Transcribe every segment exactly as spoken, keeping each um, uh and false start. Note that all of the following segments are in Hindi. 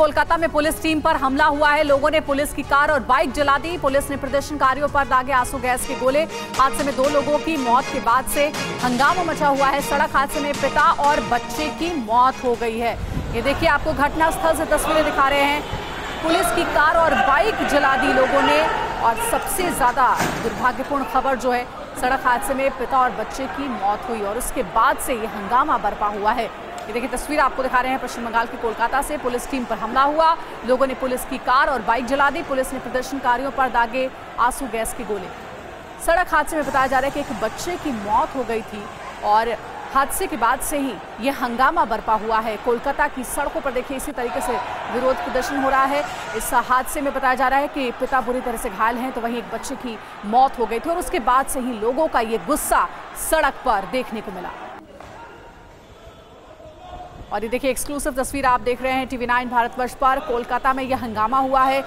कोलकाता में पुलिस टीम पर हमला हुआ है। लोगों ने पुलिस की कार और बाइक जला दी। पुलिस ने प्रदर्शनकारियों पर दागे आंसू गैस के गोले। हादसे में दो लोगों की मौत के बाद से हंगामा मचा हुआ है। सड़क हादसे में पिता और बच्चे की मौत हो गई है। ये देखिए, आपको घटनास्थल से तस्वीरें दिखा रहे हैं। पुलिस की कार और बाइक जला दी लोगों ने। और सबसे ज्यादा दुर्भाग्यपूर्ण खबर जो है, सड़क हादसे में पिता और बच्चे की मौत हुई और उसके बाद से ये हंगामा बरपा हुआ है। ये देखिए, तस्वीर आपको दिखा रहे हैं पश्चिम बंगाल के कोलकाता से। पुलिस टीम पर हमला हुआ, लोगों ने पुलिस की कार और बाइक जला दी। पुलिस ने प्रदर्शनकारियों पर दागे आंसू गैस के गोले। सड़क हादसे में बताया जा रहा है कि एक बच्चे की मौत हो गई थी और हादसे के बाद से ही यह हंगामा बरपा हुआ है। कोलकाता की सड़कों पर देखिए, इसी तरीके से विरोध प्रदर्शन हो रहा है। इस हादसे में बताया जा रहा है कि पिता बुरी तरह से घायल हैं, तो वहीं एक बच्चे की मौत हो गई थी और उसके बाद से ही लोगों का ये गुस्सा सड़क पर देखने को मिला। और ये देखिए, एक्सक्लूसिव तस्वीर आप देख रहे हैं टीवी नाइन भारतवर्ष पर। कोलकाता में यह हंगामा हुआ है।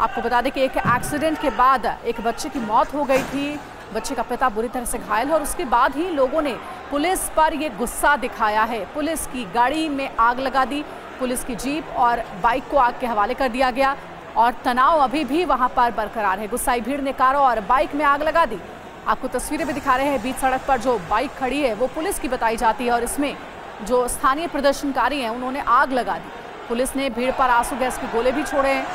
आपको बता दें कि एक एक्सीडेंट के बाद एक बच्चे की मौत हो गई थी। बच्चे का पिता बुरी तरह से घायल है और उसके बाद ही लोगों ने पुलिस पर यह गुस्सा दिखाया है। पुलिस की गाड़ी में आग लगा दी, पुलिस की जीप और बाइक को आग के हवाले कर दिया गया और तनाव अभी भी वहां पर बरकरार है। गुस्साई भीड़ ने कारों और बाइक में आग लगा दी। आपको तस्वीरें भी दिखा रहे हैं, बीच सड़क पर जो बाइक खड़ी है वो पुलिस की बताई जाती है और इसमें जो स्थानीय प्रदर्शनकारी हैं उन्होंने आग लगा दी। पुलिस ने भीड़ पर आंसू गैस के गोले भी छोड़े हैं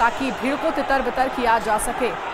ताकि भीड़ को तितर बितर किया जा सके।